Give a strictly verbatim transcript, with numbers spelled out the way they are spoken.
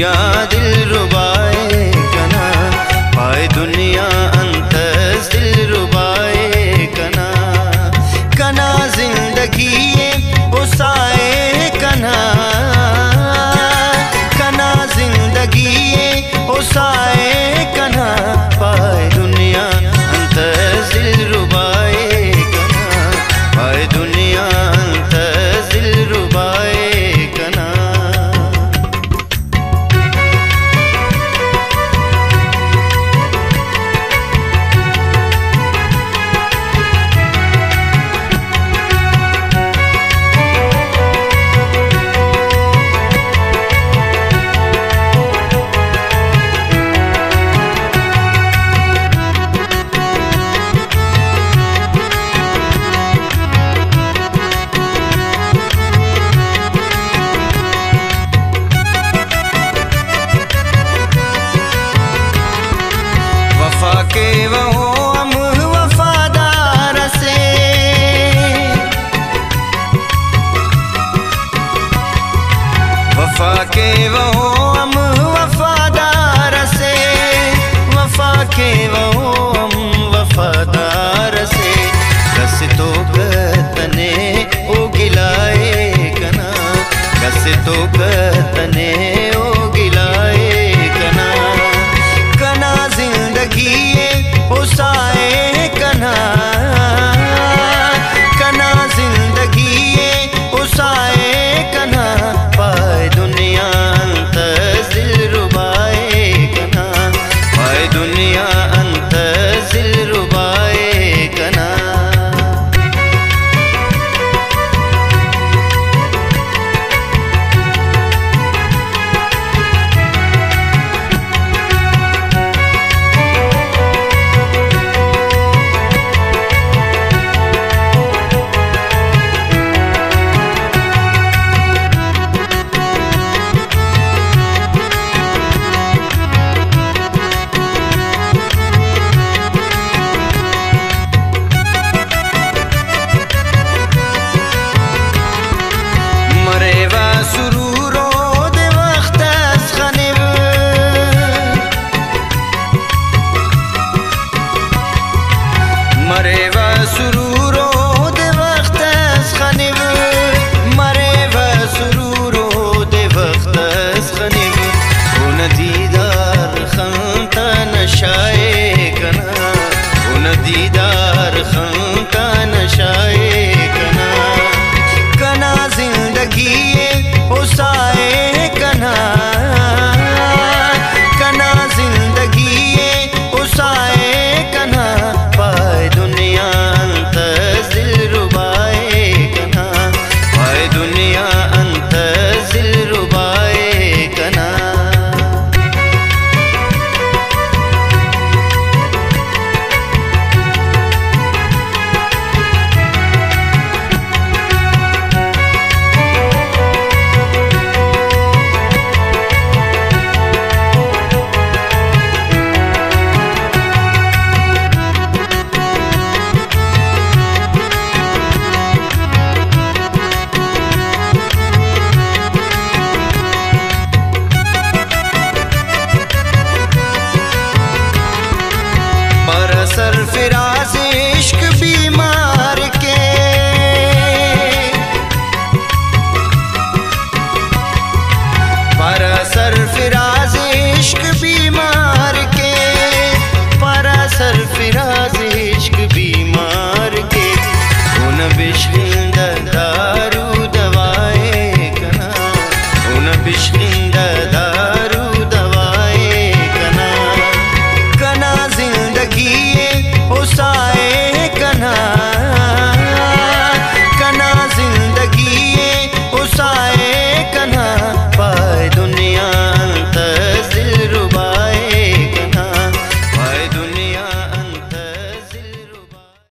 दुनिया दिल रुबाए कना, पाए दुनिया अंतस दिल रुबाए कना, कना जिंदगी ये बसाए कना, कना जिंदगी ये बसाए कना, पाए दुनिया अंतस दिल रुबाए कना, पाए दुनिया अंतस दिल रुबाए कना। तो बतने ओ गिलाए कना, कना जिंदगी उसाए कना, कना जिंदगी उसाए कना, पाए दुनिया अंतस दिल रुबाए कना, पाए दुनिया अंतस दिल रुबाए कना। सरफिराज इश्क बीमार के, पर सरफिराज इश्क बीमार के, पर सरफिराज इश्क बीमार के, उन बिश्किंदा दारू दवाए कना, उन बिश्किंदा